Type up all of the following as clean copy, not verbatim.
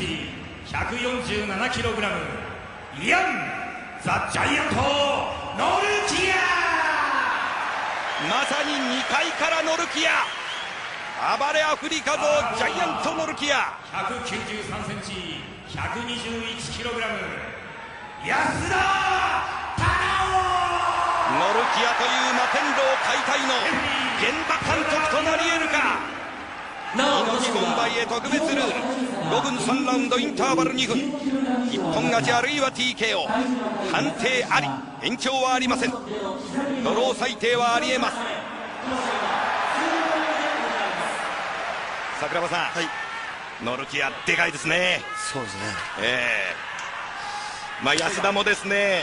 身 147kg イアン・ザ・ジャイアント・ノルキア。まさに2階からノルキア、暴れアフリカ像ジャイアント・ノルキア。 193cm121kg 安田太郎。ノルキアという摩天楼解体の現場監督となり得るか。なお今年本倍へ特別ルール5分3ラウンドインターバル2分一本勝ちあるいは TKO 判定あり、延長はありません。ドロー裁定はありえます。桜庭さん、ノルキアでかいですね。そうですね、まあ安田もですね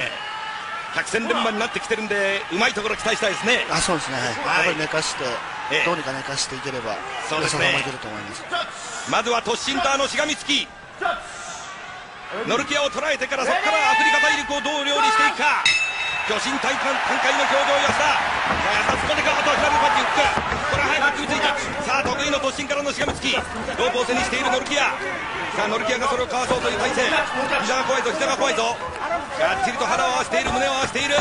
百戦錬磨になってきてるんでうまいところ期待したいですね。あ、そうですね、やっぱり寝かしてどうにか寝かしていければ、そうですね、まずは突進ターのしがみつき、ノルキアを捉えてからそこからアフリカ大陸をどう料理していくか。巨神体感展開の表情、安田安田突っ込んでか、あとは左のパンチフック、これは早く組みついた。さあ得意の突進からのしがみつき、ロープを背にしているノルキア。さあノルキアがそれをかわそうという体勢、膝が怖いぞ、膝が怖いぞ、がっちりと腹を合わせている、胸を合わせている、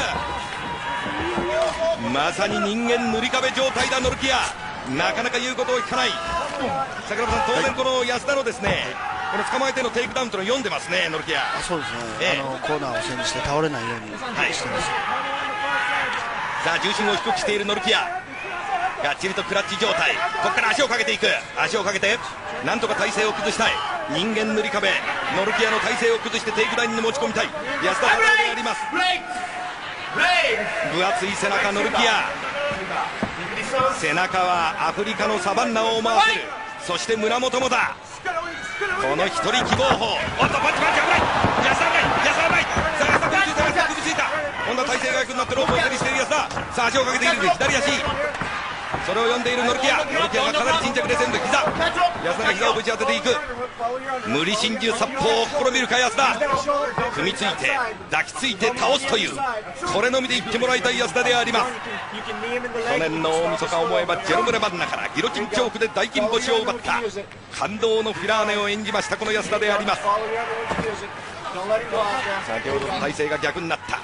まさに人間塗り壁状態だノルキア。なかなか言うことを聞かない。桜庭さん、当然この安田のですね、この捕まえてのテイクダウンというのを読んでますねノルキア。そうですね、コーナーを背にして倒れないようにしてます。さあ重心を低くしているノルキア、がっちりとクラッチ状態。ここから足をかけていく、足をかけてなんとか体勢を崩したい。人間塗り壁、ノルキアの体勢を崩してテイクダウンに持ち込みたい。安田原であります。分厚い背中ノルキア、背中はアフリカのサバンナを思わせる。そして村元もだ、この一人希望法。おっとパンチパンチ、危ない、安田危ない、安田危ない。さあ安田組みついた、安田組みついた、今度は体勢が良くなってロープを手にしている安田。さあ足をかけている左足、それを読んでいるノルキア。ノルキアがかなり沈着で全部膝、安田が膝をぶち当てていく。無理心中殺法を試みるか安田。組みついて抱きついて倒すという、これのみで言ってもらいたい安田であります。去年の大晦日思えばジェロム・レバンナからギロチンチョークで大金星を奪った感動のフィラーネを演じましたこの安田であります。先ほどの体勢が逆になった、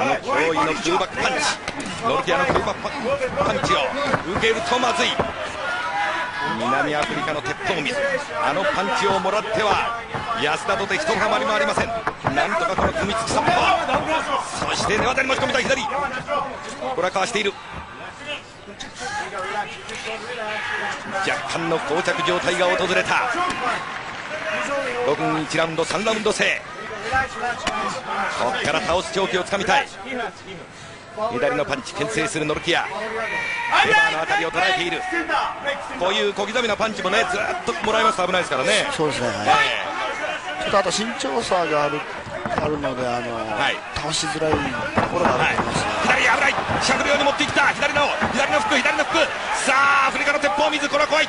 あの驚異のツーバックパンチ、ノルキアのツーバックパンチを受けるとまずい。南アフリカの鉄砲水、あのパンチをもらっては安田とてひとたまりもありません。なんとかこの組みつきサッパー、そして寝技に持ち込みたい左、これはかわしている。若干の膠着状態が訪れた。5分1ラウンド3ラウンド制、ここから倒す長期をつかみたい。左のパンチ牽制するノルキア、レバーのあたりを捉えている。こういう小刻みなパンチもね、ずっともらいますと危ないですからね。そうですね、ちょっとあと身長差があるので倒しづらいところがあると思います。左危ない、しゃくるように持ってきた、左のフック、左のフック。さあアフリカの鉄砲水、これは怖い。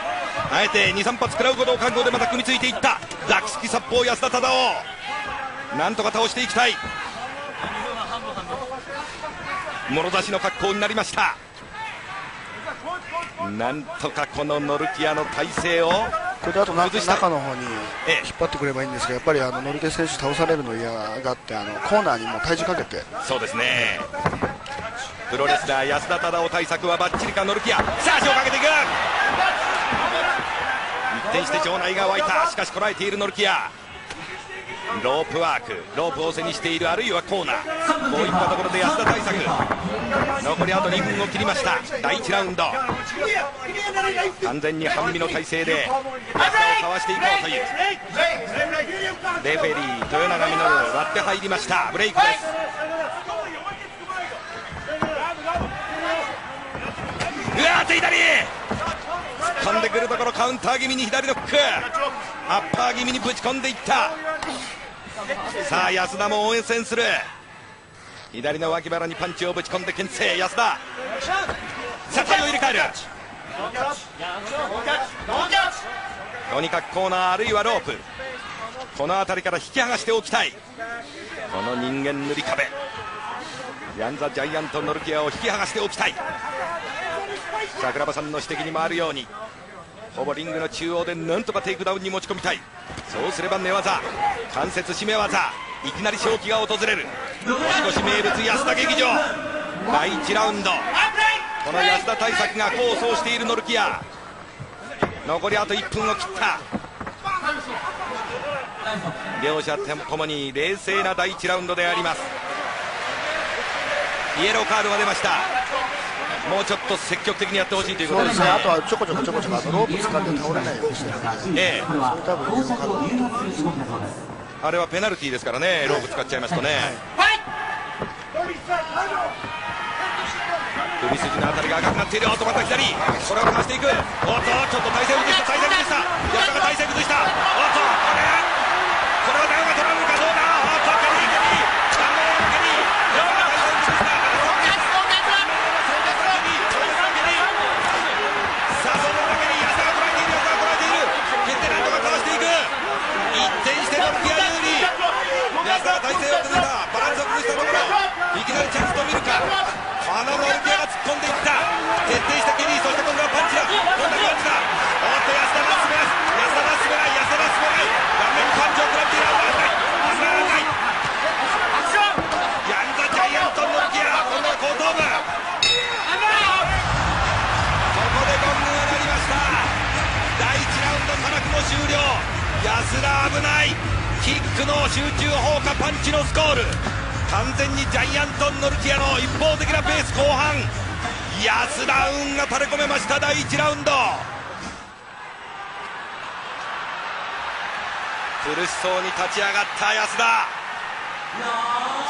あえて 2,3 発食らうことを覚悟でまた組みついていった。抱きつき殺法安田忠雄、なんとか倒していきたい。もろ出しの格好になりました。なんとかこのノルキアの体勢をこれあと中の方に引っ張ってくればいいんですが、やっぱりノルキア選手倒されるの嫌がってコーナーにも体重かけて。そうですね、プロレスラー安田忠雄対策はバッチリかノルキア。さあ足をかけていく、一転して場内が沸いた。しかしこらえているノルキア、ロープワーク、ロープを背にしている、あるいはコーナー、こういったところで安田対策。残りあと2分を切りました。第1ラウンド完全に半身の体勢で安田をかわしていこうという。レフェリー豊永実割って入りました。ブレイクです。うわー左、突っ込んでくるところカウンター気味に左ノック、アッパー気味にぶち込んでいった。さあ安田も応援戦する。左の脇腹にパンチをぶち込んで牽制安田。さあ体を入れ替える、とにかくコーナーあるいはロープ、この辺りから引き剥がしておきたい。この人間塗り壁、ヤン・ザ・ジャイアント・ノルキアを引き剥がしておきたい。桜庭さんの指摘にもあるようにほぼリングの中央でなんとかテイクダウンに持ち込みたい。そうすれば寝技、関節締め技、いきなり勝機が訪れる。年越名物安田劇場第1ラウンド、この安田対策が功を奏しているノルキア。残りあと1分を切った。両者ともに冷静な第1ラウンドであります。イエローカードが出ました。もうちょっと積極的にやってほしいということですね。あとはちょこちょこちょこちょこロープ使って倒れないようにしてるんですね。あれはペナルティーですからね、ロープ使っちゃいますとね。首筋の辺りが赤くなっている。おっとまた左、これをかわしていく。おっとちょっと体勢崩した、体勢崩した、安田が体勢崩した。おっとこれはダウンが取られるかどうだ。おっと蹴り蹴り顔面を蹴り両が体勢崩した。さあどうだ、蹴り安田が捉えている、安田が捉えている、蹴って何とかかわしていく。一転してノルキア有利。安田は体勢を崩した、バランスを崩したところ、いきなりチャンスと見るか。ノルキアが突っ込んでいった。徹底した蹴り、そして今度はパンチだ、今度はパンチだ。おっと安田が滑らす、安田が滑らない、安田が滑らない、顔面にパンチを食らっている。危ない危ない危ない。ヤンザジャイアントノルキア、今度は後頭部。ここでゴングが鳴りました。第1ラウンド差なくも終了。安田危ない、キックの集中砲火、パンチのスコール。完全にジャイアントノルキアの一方的なペース。後半安田運が垂れ込めました。第1ラウンド苦しそうに立ち上がった安田。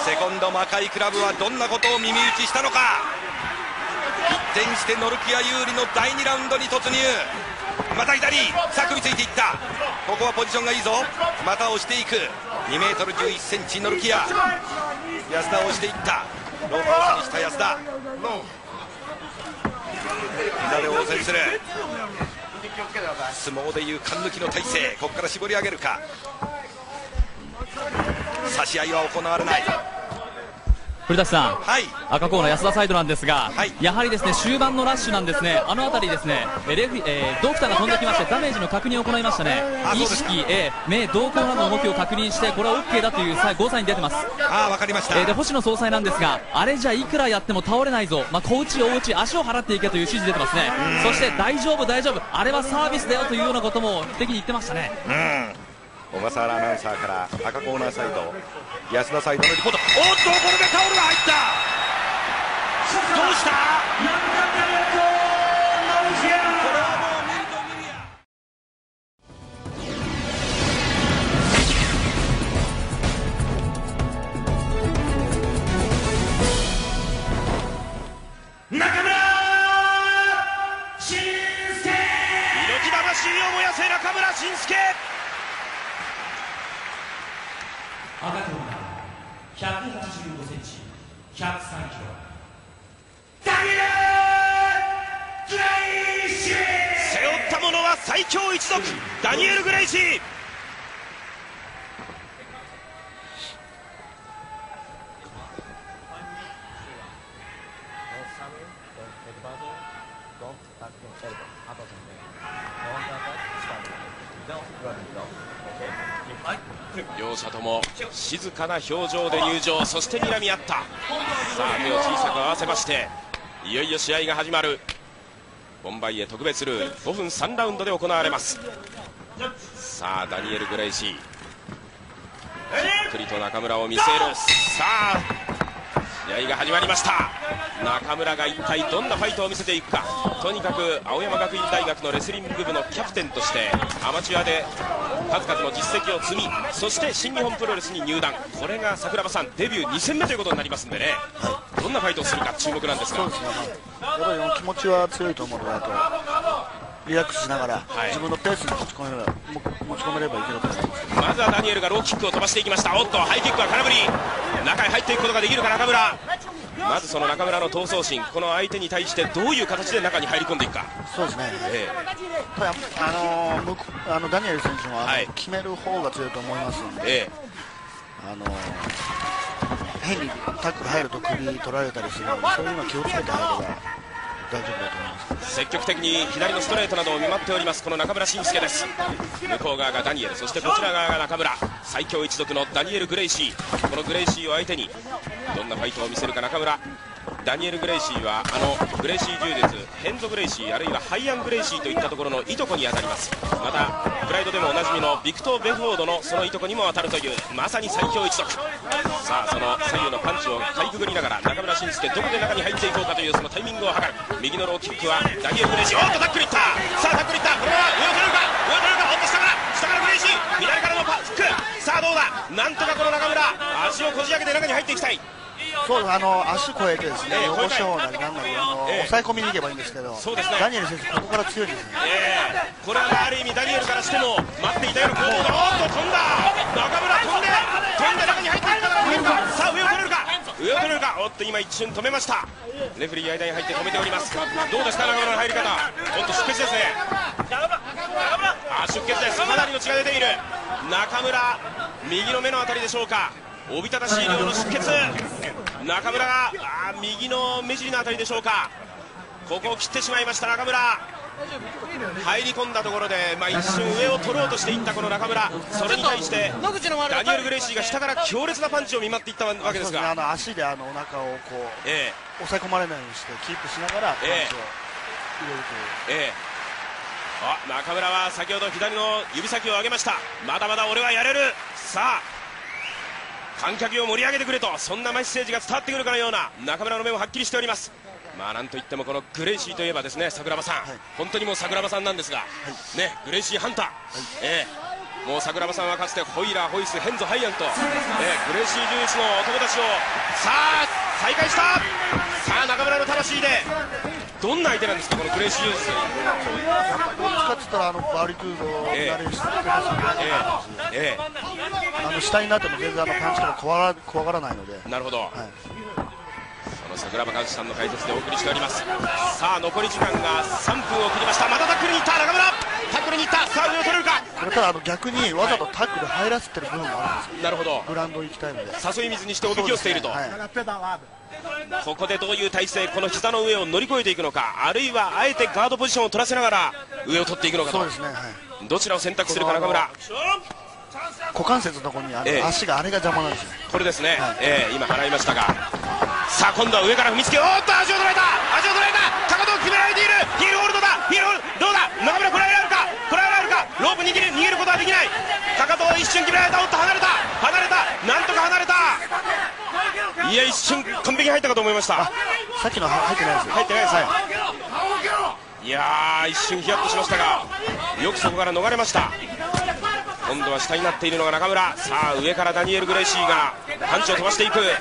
セコンド魔界クラブはどんなことを耳打ちしたのか。一転してノルキア有利の第2ラウンドに突入。また左、さあ首ついていった。ここはポジションがいいぞ。また押していく。 2m11cm ノルキア。安田を押していった。ロープを押した安田、膝で応戦する。相撲でいう貫抜きの体勢。ここから絞り上げるか。差し合いは行われない。古舘さん、はい、赤コーナー安田サイドなんですが、はい、やはりですね終盤のラッシュなんですね。あの辺りですねドクターが飛んできましてダメージの確認を行いましたね。意識、目、瞳孔などの動きを確認して、これは OK だというゴーサインに出てます。あー分かりました、で星野総裁なんですが、あれじゃいくらやっても倒れないぞ、小内、大内、足を払っていけという指示出てますね。そして大丈夫、大丈夫、あれはサービスだよというようなことも的に言ってましたね。小笠原アナウンサーから赤コーナーサイド安田サイドのリポート。おっとこれでタオルが入った。どうしたこれは。ダニエル・グレイシー、両者とも静かな表情で入場、そして睨み合った。さあ手を小さく合わせまして、いよいよ試合が始まる。ボンバイエ特別ルール、5分3ラウンドで行われます。さあダニエル・グレイシー、じっくりと中村を見据える。さあ試合が始まりました。中村が一体どんなファイトを見せていくか。とにかく青山学院大学のレスリング部のキャプテンとしてアマチュアで数々の実績を積み、そして新日本プロレスに入団。これが桜庭さんデビュー2戦目ということになりますんでね、どんなファイトをするか注目なんですが。やっぱり気持ちは強いと思うので、リラックスしながら、自分のペースに持ち込めればいけると思います。まずはダニエルがローキックを飛ばしていきました。おっとハイキックは空振り。中へ入っていくことができるか中村。まずその中村の闘争心、この相手に対してどういう形で中に入り込んでいくか。そうですね、ダニエル選手も決める方が強いと思いますので、変にタックル入ると首取られたりするので、そういうのは気をつけて入れば大丈夫だと思います。積極的に左のストレートなどを見舞っておりますこの中村慎介です。向こう側がダニエル、そしてこちら側が中村、最強一族のダニエル・グレイシー。このグレイシーを相手にどんなファイトを見せるか中村。ダニエル・グレイシーはグレイシー柔術、ヘンゾ・グレイシーあるいはハイアン・グレイシーといったところのいとこに当たります。またプライドでもおなじみのビクトー・ベフォードのそのいとこにも当たるというまさに最強一族。さあその左右のパンチをかいくぐりながら中村慎介どこで中に入っていこうかというそのタイミングを図る。右のローキックはダニエル・グレイシー、おっとタックルいった。さあタックルいった、これは上を取れるか、おっと下からグレイシー、左からのパック。さあどうだ、なんとかこの中村足をこじ開けて中に入っていきたい。そうです、足越えてですね、横四方なりなんなり、抑え込みにいけばいいんですけど、そうですね、ダニエル選手、ここから強いですね。これはある意味、ダニエルからしても、待っていたような攻防だ。おっと、飛んだ、中村、飛んで、中に入っていったら、止めるか、さあ、上を取れるか、おっと、今、一瞬止めました、レフェリー、間に入って止めております、どうですか、中村の入り方、おっと、出血ですね、出血です、かなりの血が出ている、中村、右の目のあたりでしょうか。おびただしい量の出血、中村が右の目尻のあたりでしょうか、ここを切ってしまいました中村。入り込んだところで、一瞬上を取ろうとしていったこの中村、それに対してダニエル・グレイシーが下から強烈なパンチを見舞っていったわけですが、足でお腹をこう、抑え込まれないようにしてキープしながらパンチを入れるという。中村は先ほど左の指先を上げました。まだまだ俺はやれる、さあ観客を盛り上げてくれと、そんなメッセージが伝わってくるかのような中村の目もはっきりしております。なんといってもこのグレイシーといえばですね、桜庭さん、本当にもう桜庭さんなんですが、ね、グレイシーハンター、もう桜庭さんはかつてホイラー、ホイス、ヘンゾ、ハイアンと、グレイシー重視の男たちをさあ再開した。さあ中村の魂でどんな相手なんですか、このグレイシー重視。どっちかっていったらバリトゥードになれるし、下になっても全然パンチとか怖がらないので。なるほど、その桜庭和志さんの解説でお送りしております。さあ残り時間が3分を切りました。またタックルにいった中村、タックルにいった。さあ上を取れるか、これから逆にわざとタックル入らせてる部分があるんですよ。なるほど、グラウンド行きたいので誘い水にしておびき寄せていると。ここでどういう体勢、この膝の上を乗り越えていくのか、あるいはあえてガードポジションを取らせながら上を取っていくのかと。そうですね、どちらを選択するか中村。股関節のところに足があれが邪魔なんですよ。これですね、今払いましたが、さあ今度は上から踏みつけ、おっと足を捉えた、かかとを決められている、ヒールホールドだ、どうだ中村、こらえられるか、ロープ逃げることはできない、かかとを一瞬決められた、おっと離れた、なんとか離れた、いや一瞬完璧に入ったかと思いました。さっきの入ってないですよ、いやー一瞬ヒヤッとしましたが、よくそこから逃れました。今度は下になっているのが中村。さあ上からダニエル・グレイシーがパンチを飛ばしていく。これ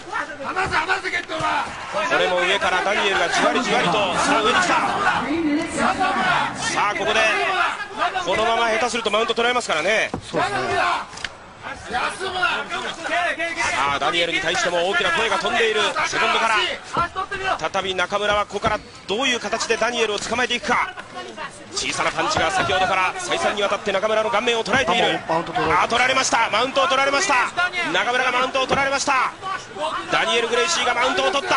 も上からダニエルがじわりじわりと、さあ上に来た。さあここでこのまま下手するとマウント取られますからね。そうですね。さあダニエルに対しても大きな声が飛んでいる。セコンドから再び中村はここからどういう形でダニエルを捕まえていくか。小さなパンチが先ほどから再三にわたって中村の顔面を捉えている。取られました、マウントを取られました。中村がマウントを取られました。ダニエル・グレイシーがマウントを取った、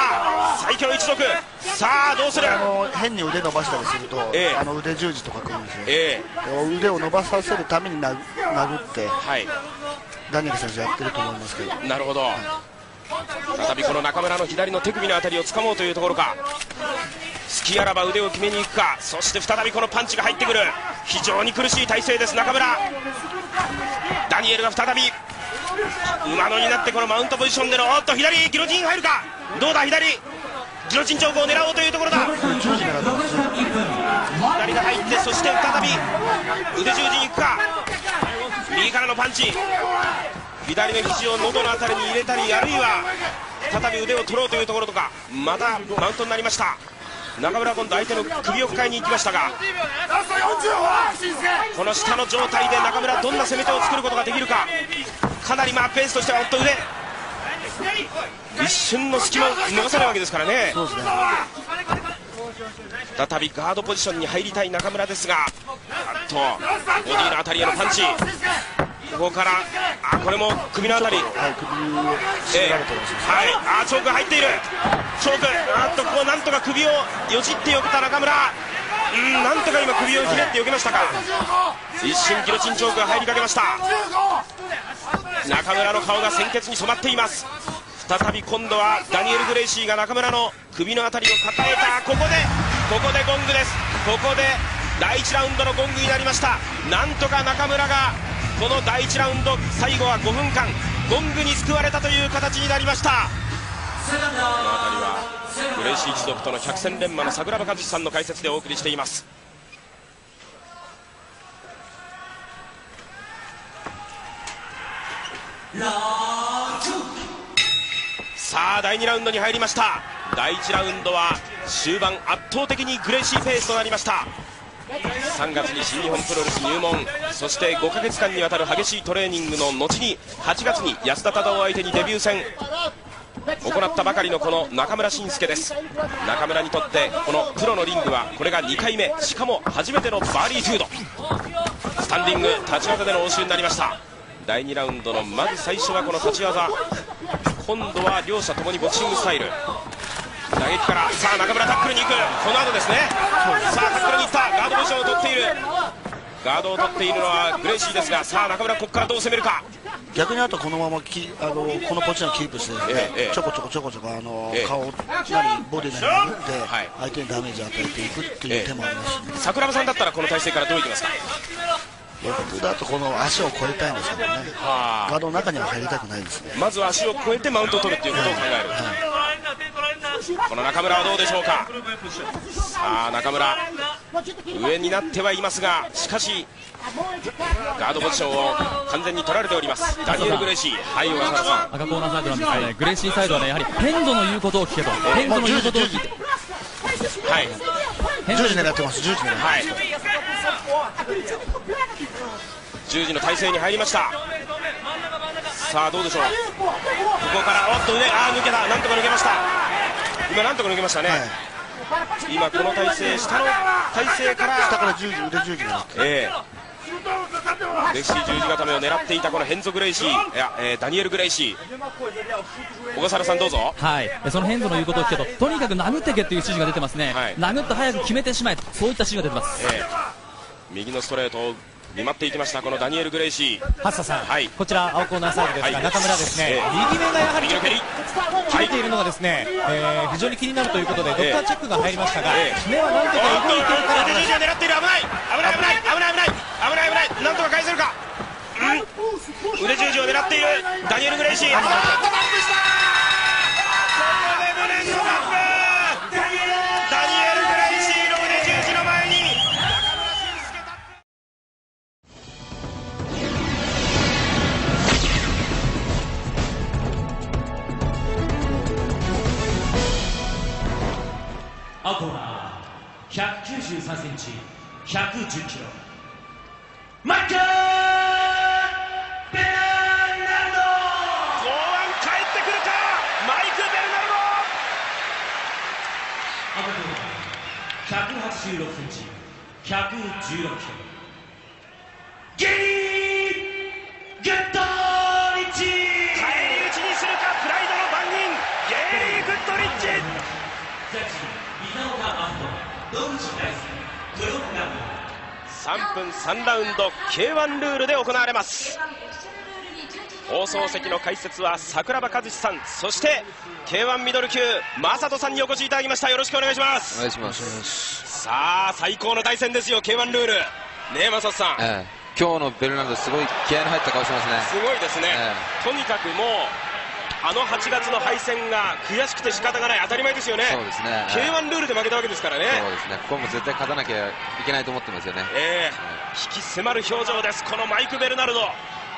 最強一族。さあどうする、変に腕伸ばしたりすると、腕十字とかくるんですよ、腕を伸ばさせるために殴って、ダニエル選手やってると思いますけど。なるほど、再びこの中村の左の手首のあたりをつかもうというところか。隙あらば腕を決めに行くか、そして再びこのパンチが入ってくる。非常に苦しい体勢です中村。ダニエルが再び馬乗りになってこのマウントポジションでの、おっと左ギロチン入るか、どうだ左ギロチンチョークを狙おうというところだ。左が入って、そして再び腕十字に行くか。右からのパンチ、左の肘を喉のあたりに入れたり、あるいは再び腕を取ろうというところとか。またマウントになりました。中村今度相手の首を抱えに行きましたが、この下の状態で中村どんな攻め手を作ることができるか。かなりペースとしては本当に一瞬の隙間を逃さないわけですからね。再びガードポジションに入りたい中村ですが、ボディのあたりへのパンチ、ここからこれも首のあたり、チョークが入っている。ここなんとか首をよじってよけた中村、なんとか今首をひねってよけましたか。一瞬ギロチンチョークが入りかけました。中村の顔が鮮血に染まっています。再び今度はダニエル・グレイシーが中村の首のあたりを抱えた。ここでゴングです。ここで第1ラウンドのゴングになりました。なんとか中村がこの第1ラウンド最後は5分間ゴングに救われたという形になりました。この辺りはグレイシー一族との百戦錬磨の桜庭和志さんの解説でお送りしています。さあ第2ラウンドに入りました。第1ラウンドは終盤圧倒的にグレイシーペースとなりました。3月に新日本プロレス入門、そして5ヶ月間にわたる激しいトレーニングの後に8月に安田忠雄相手にデビュー戦行ったばかりのこの中村慎介です。中村にとってこのプロのリングはこれが2回目、しかも初めてのバーリーフードスタンディング立ち技での応酬になりました。第2ラウンドのまず最初はこの立ち技、今度は両者ともにボクシングスタイル打撃から、さあ中村タックルに行く、この後ですね。さあタックルに行った、ガードポジションを取っている、ガードを取っているのはグレイシーですが、さあ中村ここからどう攻めるか。逆にあとこのままこのポジションをキープしてですね、ちょこちょこ顔なりボディなりに打って相手にダメージを与えていくという手もありますね。桜庭さんだったらこの体勢からどういきますか。僕だとこの足を越えたいんですけどね、ガードの中には入りたくないですね。まずは足を越えてマウントを取るということを考える、この中村はどうでしょうか。さあ中村上になってはいますが、しかしガードポジションを完全に取られておりますダニエル・グレイシー。はい、小笠原さん、赤コーナーサイドなんですがね、グレイシーサイドはね、やはりペンゾの言うことを聞けと、ペンゾの言うことを聞いて、はい、10時狙ってます。10時狙ってます、はい、10時の体勢に入りました。さあどうでしょう、ここからおっと腕、抜けた、なんとか抜けました。今なんとか抜けましたね、はい、今この体勢、下の体勢から下から腕十字がレシー十字固めを狙っていたこのヘンゾ・グレイシー、ダニエル・グレイシー。小笠原さんどうぞ。はい、そのヘンゾの言うことを聞けと、とにかく殴ってけという指示が出てますね、はい、殴って早く決めてしまえと、そういった指示が出てます、右のストレートを見舞っていきましたこのダニエル・グレイシー。ハッサさん、はい、こちら青コーナーサイドですが、はい、中村ですね、右目がやはり切れているのがですね、非常に気になるということで、ドクターチェックが入りましたが、目はなんとか動いているから狙っている。危ない、なんとか返せるか、腕十字を狙っているダニエル・グレイシー。青コーナー193センチ、110キロ、マイケル・ベルナルド。剛腕帰ってくるか、マイク・ベルナルド。186センチ、116キロ、ゲリー・グッドリッチ。返り討ちにするか、プライドの番人ゲリー・グッドリッチ。3分3ラウンド K-1 ルールで行われます。放送席の解説は桜庭和志さん、そして K-1 ミドル級正人さんにお越しいただきました。よろしくお願いします。お願いします。さあ最高の対戦ですよ K-1 ルールねえ正人さん、今日のベルナルドすごい気合いの入った顔してますね。すごいですね、とにかくもうあの8月の敗戦が悔しくて仕方がない、当たり前ですよね。そうですね、K-1 ルールで負けたわけですからね。そうですね、ここも絶対勝たなきゃいけないと思ってますよね。引き迫る表情ですこのマイク・ベルナルド。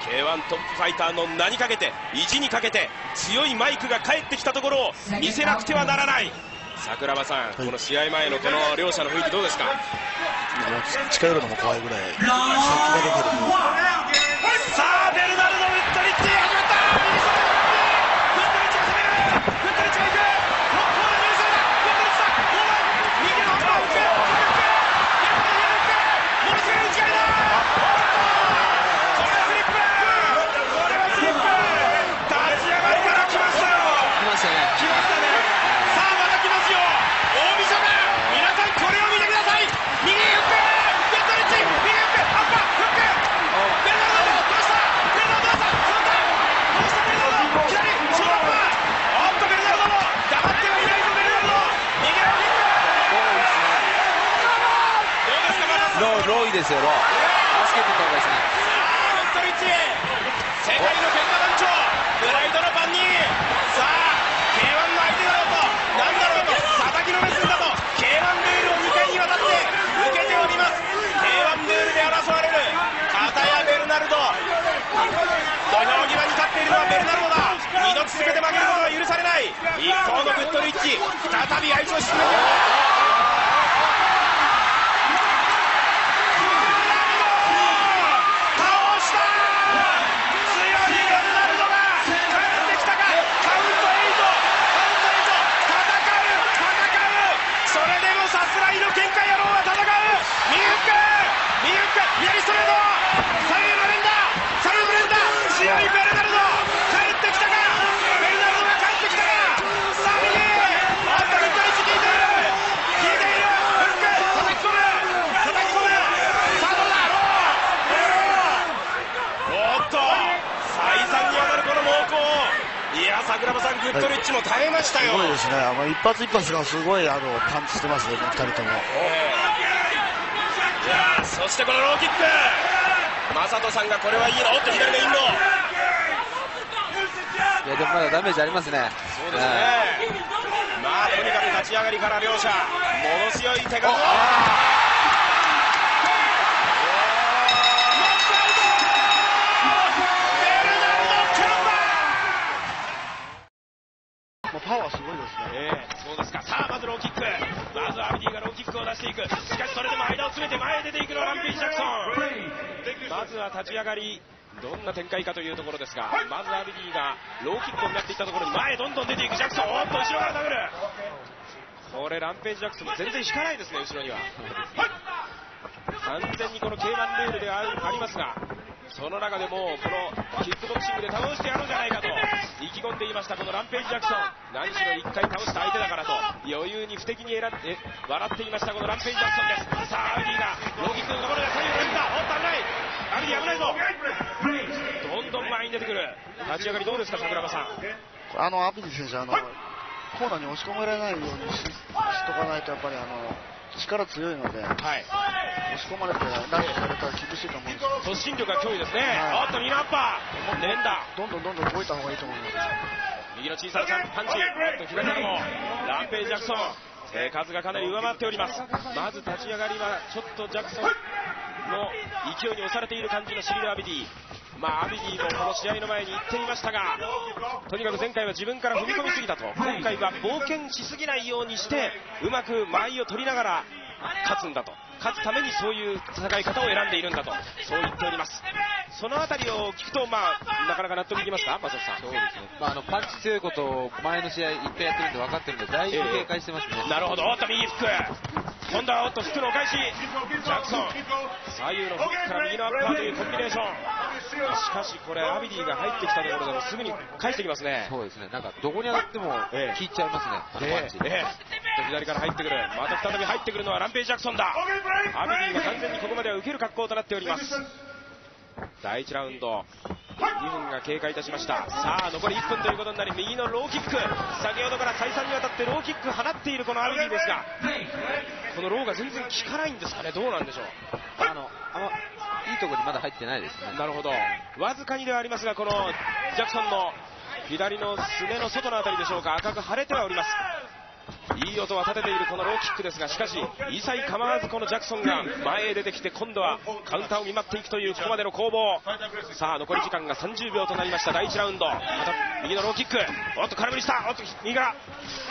K-1 トップファイターの名にかけて、意地にかけて、強いマイクが帰ってきたところを見せなくてはならない。桜庭さん、この試合前のこの両者の雰囲気どうですか。近寄るのも怖いぐらい先が出てる。さあベルナルド打ったりって始まった来ましたね。さあ広いですよ。助けていただきたいですね。さあ、本当に世界の喧嘩団長、ブライトの番人。さあ、K1 の相手だろうと、なんだろうと、叩きのめすんだと、K1 ルールを2回にわたって受けております。K1 ルールで争われる、片やベルナルド。土俵際に立っているのはベルナルドだ。二度続けて負けることは許されない。一方のグッドリッチ、再び相手を沈める。桜庭さん、グッドリッチも耐えましたよ。すごいですね。一発一発がすごいパンチしてますね、2人とも。そしてこのローキック、正人さんがこれはいいの、おっと左のインロー。いやでもまだダメージありますね。そうですね。まあとにかく立ち上がりから両者もの強い手数。パワーすごいですね。そうですか。さあまずローキック、まずアビディがローキックを出していく。しかしそれでも間を詰めて前へ出ていくのはランピージ・ジャクソン。まずは立ち上がりどんな展開かというところですが、まずアビディがローキックを狙っていったところに前へどんどん出ていくジャクソン。おっと後ろからダブル、これランページ・ジャクソンも全然引かないですね。後ろには完全にこの K1 ルールではありますが、その中でもこのキックボクシングで倒してやろうじゃないかと意気込んでいましたこのランページ・ジャクソン。何しろ1回倒した相手だからと余裕に不敵に笑っていましたこのランページ・ジャクソンです。さあアビディがローキックのところで左右を打った。おっと危ない、アビディ危ないぞ。どんどん前に出てくる。立ち上がりどうですか桜庭さん。アビディ選手コーナーに押し込められないようにしとかないと、やっぱり力強いので、はい、押し込まれてライトされたら厳しいと思うんですけど、突進力が脅威ですね。おっと右のアッパー連打、どんどん動いた方がいいと思います。右の小さなパンチ、左からもランページ・ジャクソン、手数がかなり上回っております。まず立ち上がりはちょっとジャクソンの勢いに押されている感じのシビル・アビディ。アビディもこの試合の前に言っていましたが、とにかく前回は自分から踏み込みすぎたと、今回は冒険しすぎないようにしてうまく間合いを取りながら勝つんだと、勝つためにそういう戦い方を選んでいるんだと、そう言っております。その辺りを聞くと、なかなか納得いきますか、正人さん。そうですね。パンチ強いことを前の試合一回やってるんで分かってるんで、だいぶ警戒してますね。なるほど。おっと右フック。今度はおっとフックのお返し。ジャクソン。左右のフックから右のアッパーというコンビネーション。しかしこれアビディが入ってきたところでもすぐに返してきますね。そうですね。なんかどこに上がっても効いちゃいますね。パンチ。左から入ってくる。また再び入ってくるのはランページ・ジャクソンだ。アビディが完全にここまでは受ける格好となっております。第1ラウンド2分が経過いたしました。さあ残り1分ということになり、右のローキック、先ほどから再三にわたってローキック放っているこのアビディですが、このローが全然効かないんですかね。どうなんでしょう。いいところにまだ入ってないですね。なるほど。わずかにではありますが、このジャクソンの左のすねの外の辺りでしょうか、赤く腫れてはおります。いい音は立てているこのローキックですが、しかし一切構わずこのジャクソンが前へ出てきて、今度はカウンターを見舞っていくというここまでの攻防。さあ残り時間が30秒となりました第1ラウンド。また右のローキック、おっと空振りした。おっと右から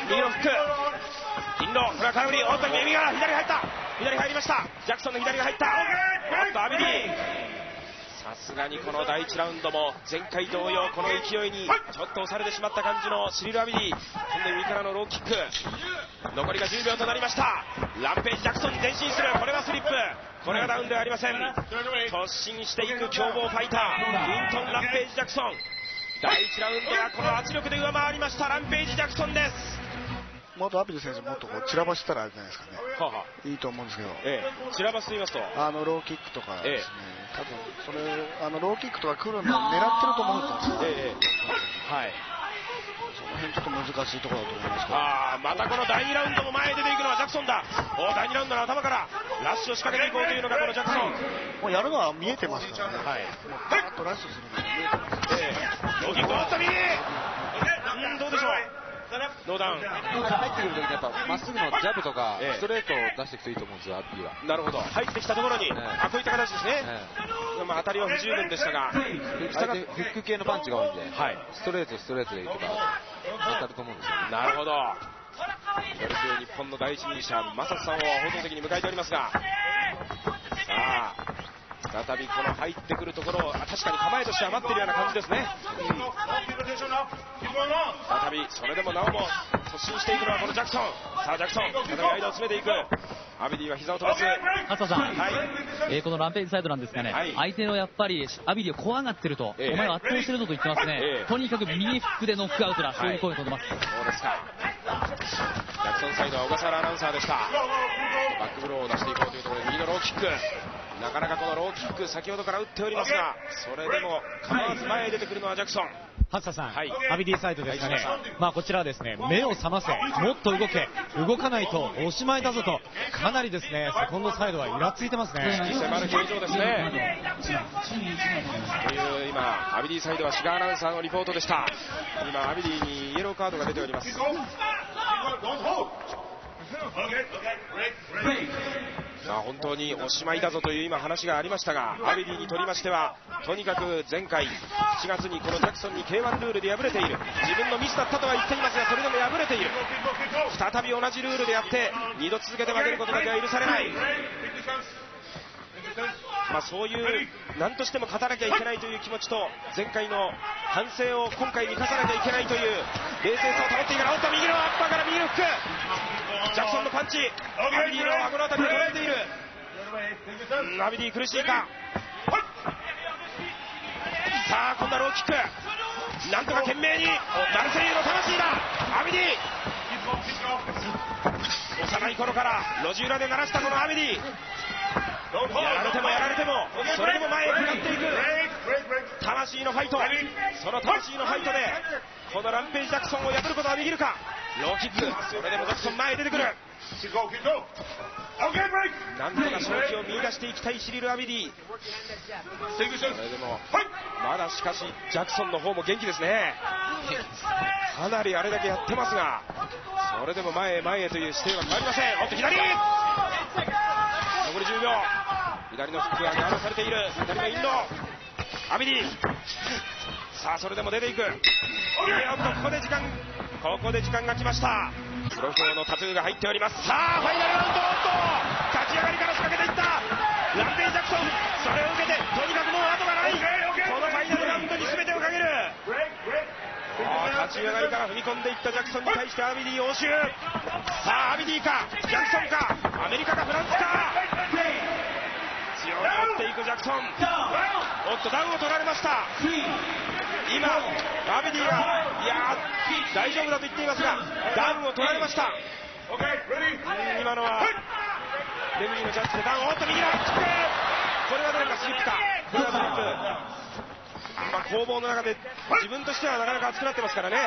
右のフック、銀ロー、これは空振り。おっと右から左入った、左入りました。ジャクソンの左が入った。おっとアビディ、さすがにこの第1ラウンドも前回同様この勢いにちょっと押されてしまった感じのシリル・アビディ。今度は右からのローキック。残りが10秒となりました。ランページ・ジャクソン前進する。これはスリップ、これがダウンではありません。突進していく強豪ファイター、クイントン・ランページ・ジャクソン。第1ラウンドはこの圧力で上回りましたランページ・ジャクソンです。もっとアビディ選手もっとこう散らばしたらいいじゃないですかね。いいと思うんですけど、散らばすと言いますとローキックとかですね、多分それローキックとか来るのを狙ってると思うんですよ。はい、その辺ちょっと難しいところだと思いますけど。またこの第2ラウンドも前へ出ていくのはジャクソンだ。大谷第2ラウンドの頭からラッシュを仕掛けていこうというのがこのジャクソン。もうやるのは見えてますからね。はい。ガッとラッシュするのが見えてます。ロキッドワッタミー。どうでしょう。ノーダウン入ってくるときにやっぱまっすぐのジャブとかストレートを出していくといいと思うんですよ、アッピーは。なるほど、入ってきたところに、こういった形ですね。当たりは不十分でしたが、相手フック系のパンチが多いんで、ストレートでいけば当たると思うんですよね。なるほど。日本の第一人者、マサさんを放送席に迎えておりますが、さあ再びこの入ってくるところを、確かに構えとしては待ってるような感じですね。再びそれでもなおも突進していくのはこのジャクソン。さあジャクソン、再び間を詰めていく。アビディは膝を飛ばす。勝田さん、このランページサイドなんですがね、相手のやっぱりアビディを怖がってると、お前は圧倒してるぞと言ってますね。とにかく右フックでノックアウトだ、そういう声を飛んでます。そうですか。ジャクソンサイドは小笠原アナウンサーでした。バックブローを出していこうというところで、右のローキック、なかなかこのローキック先ほどから打っておりますが、それでも構わず前へ出てくるのはジャクソン。初田さん、アビディサイドですかね。こちらはですね、目を覚ませ、もっと動け、動かないとおしまいだぞと、かなりですねセコンドサイドはイラついてますね。迫る表情ですね。という今アビディサイドは志賀アナウンサーのリポートでした。今アビディにイエローカードが出ております。本当におしまいだぞという今話がありましたが、アビディにとりましてはとにかく前回4月にこのジャクソンに K-1 ルールで敗れている、自分のミスだったとは言っていますが、それでも敗れている。再び同じルールでやって2度続けて負けることだけは許されない。そういう何としても勝たなきゃいけないという気持ちと、前回の反省を今回生かさなきゃいけないという冷静さを保っている。おっと、右のアッパーから右のフック、ジャクソンのパンチ、アビディの顎の辺りを捉えている。アビディ苦しいか。さあ今度はローキック、なんとか懸命にマルセイユの魂だ、アビディ。幼い頃から路地裏で鳴らしたこのアビディ、やられてもやられてもそれでも前へ向かっていく魂のファイト。その魂のファイトでこのランページ・ジャクソンを破ることができるか。ローキック、それでもジャクソン前へ出てくる。なんとか勝機を見出していきたいシリル・アビディ。それでもまだしかしジャクソンの方も元気ですね。かなりあれだけやってますが、それでも前へ前へという姿勢は変わりません。おっと、左、残り10秒、左のフックがガードされている。左のインドアビディ、さあそれでも出ていく。おっと、ここで時間が来ました。黒豹のタトゥーが入っております。さあファイナルラウンド、おっと立ち上がりから仕掛けていったランペイ・ジャクソン、それを受けてとにかくもう後がない。このファイナルラウンドに全てをかける。立ち上がりから踏み込んでいったジャクソンに対してアビディ応酬。さあアビディかジャクソンか、アメリカかフランスか。強く持っていくジャクソン。おっと、ダウンを取られました。今アビディがいや大丈夫だと言っていますが、ダウンを取られました。今のはレフリーのジャッジでダウン。おっと、右のキック、これは誰かスリップか。これはスリップ。攻防の中で自分としてはなかなか熱くなってますからね。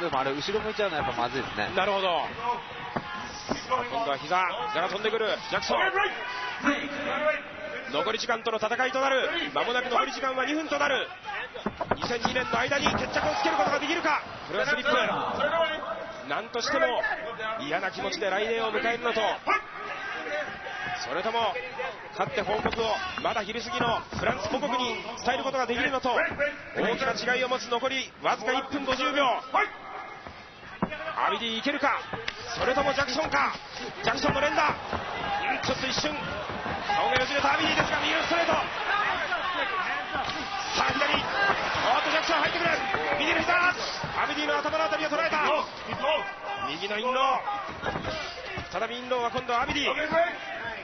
でもあれ後ろ向いちゃうのはやっぱまずいですね。なるほど。今度は膝が飛んでくるジャクソン。残り時間との戦いとなる。まもなく残り時間は2分となる。2002年の間に決着をつけることができるか。これはスリップ。なんとしても嫌な気持ちで来年を迎えるのと、それとも勝って報告をまだ昼過ぎのフランス母国に伝えることができるのと、大きな違いを持つ。残りわずか1分50秒、アビディいけるか、それともジャクソンか。ジャクソンの連打、ちょっと一瞬顔がよじれたアビディですが、右のストレート、さあ左、おっとジャクソン入ってくる。右の膝、アビディの頭の辺りを捉えた。右のインロー、再びインローは今度はアビディ。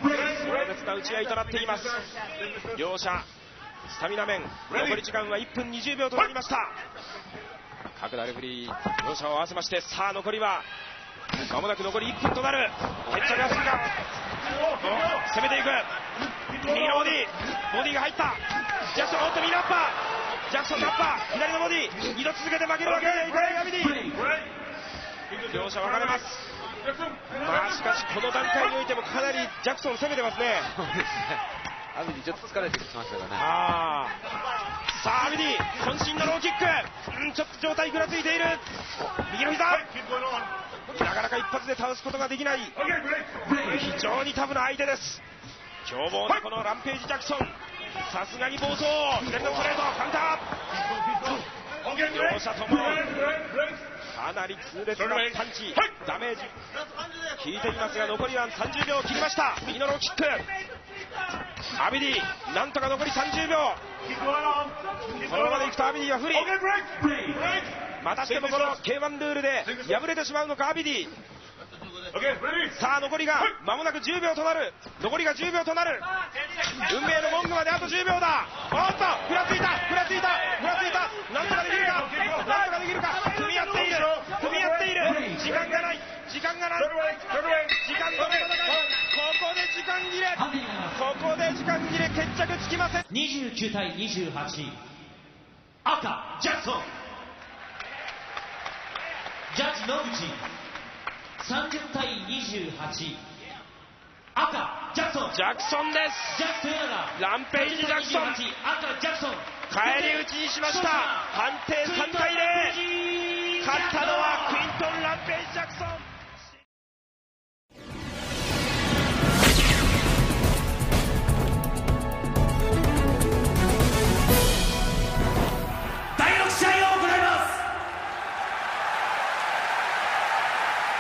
強烈な打ち合いとなっています。両者スタミナ面、残り時間は1分20秒となりました。各レフリー両者を合わせまして、さあ残りはまもなく残り1分となる。決着がつくか。攻めていく。右のボディ、ボディが入った。ジャクソン、おっと右のアッパー、ジャクソンのアッパー、左のボディ、2度続けて負けるわけにはいかないアビディ。両者分かれます。まあしかしこの段階においてもかなりジャクソン攻めてますね。そうですね、アビディちょっと疲れてきましたからね。さあアビディ渾身のローキック、ちょっと状態ぐらついている。右の膝、なかなか一発で倒すことができない非常にタフな相手です。凶暴なこのランページジャクソン、さすがに暴走。左のストレート、カウンター、両者ともかなり痛烈なパンチ、ダメージ効いていますが、残りは30秒を切りました。右のローキック、アビディなんとか残り30秒、このままでいくとアビディは不利。またしてもこの K1 ルールで敗れてしまうのかアビディ。さあ残りが間もなく10秒となる、残りが10秒となる、運命のゴングまであと10秒だ。おっとふらついた、ふらついた、ふらついた、なんとかできるか、なんとかできるか、飛び合っている、飛び合っている、時間がない、時間がない、時間との戦い、ここで時間切れ、ここで時間切れ、決着つきません。29対28、赤ジャクソン、ジャッジ野口、30対28、赤ジャクソン、ジャクソンです。ランページジャクソン、赤ジャクソン返り討ちにしました。判定3対0、勝ったのはクイントン・ランページジャクソン。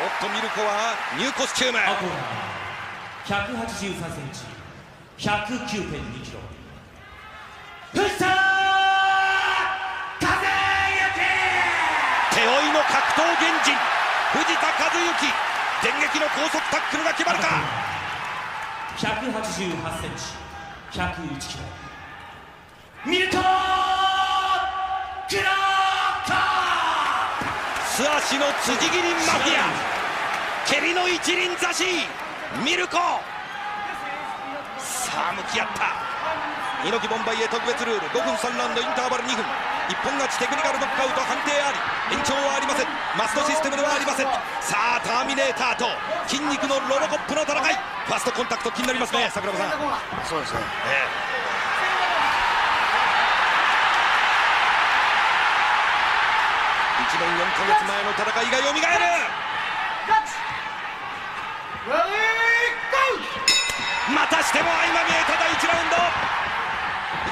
おっとミルコはニューコスチューム、183センチ、 109.2キロ、藤田和幸、手負いの格闘原人藤田和幸、電撃の高速タックルが決まるか。188センチ、 101キロ、ミルコクロッカ、素足の辻切りマフィア、蹴りの一輪差し、ミルコ。さあ向き合った、猪木ボンバイエ特別ルール、5分3ラウンドインターバル2分、一本勝ち、テクニカルノックアウト、判定あり、延長はありません、マストシステムではありません。さあターミネーターと筋肉のロボコップの戦い、ファーストコンタクト気になりますね、桜庭さん。そうですね、1年4ヶ月前の戦いがよみがえる。またしても合間見えた第1ラウンド、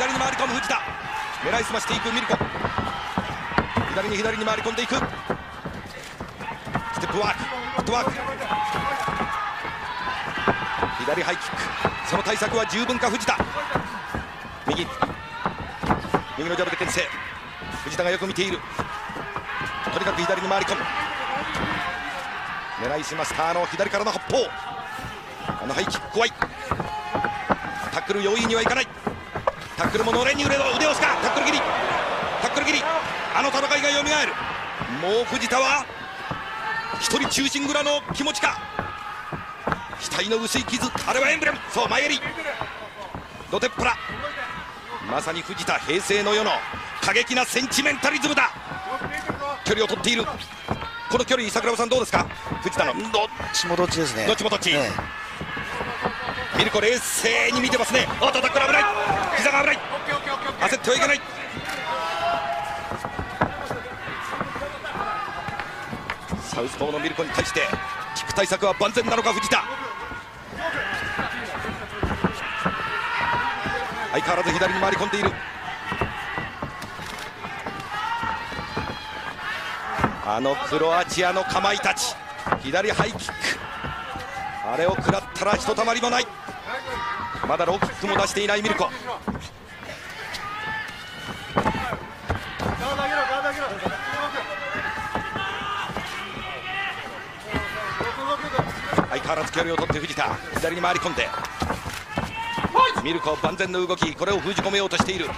左に回り込む藤田、狙いすましていくミルコ、左に左に回り込んでいく、ステップワーク、フットワーク、左ハイキック、その対策は十分か藤田、右のジャブで牽制、藤田がよく見ている、とにかく左に回り込む、狙いしました、左からの発砲、ハイキック怖い、タックル容易にはいかない、タックルものれんに腕を押すか、タックル切り、タックル切り、戦いがよみがえる。もう藤田は一人中心蔵の気持ちか、額の薄い傷、あれはエンブレム、そう前襟どてっぷら、まさに藤田平成の世の過激なセンチメンタリズムだ。距離を取っている、この距離、桜庭さんどうですか、藤田の。どっちもどっちですね。どっちもどっち。ミルコ冷静に見てますね。おっとタックル危ない。膝が危ない。焦ってはいけない。サウスポーのミルコに対してキック対策は万全なのか藤田。相変わらず左に回り込んでいる。クロアチアのかまいたち、左ハイキック、あれを食らったらひとたまりもない。まだローキックも出していないミルコ。相変わらず距離を取って藤田、左に回り込んでミルコ、万全の動き、これを封じ込めようとしている。